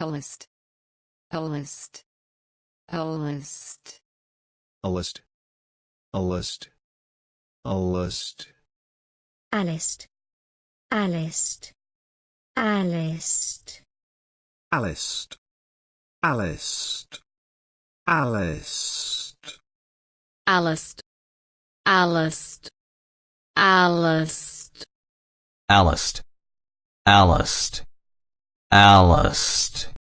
Alist. Alist. Alist. Alist. Alist. Alist. Alist. Alist. Alist. Alist. Alist. Alist. Alist. Alist. Alist. Alist. Alist. Alist.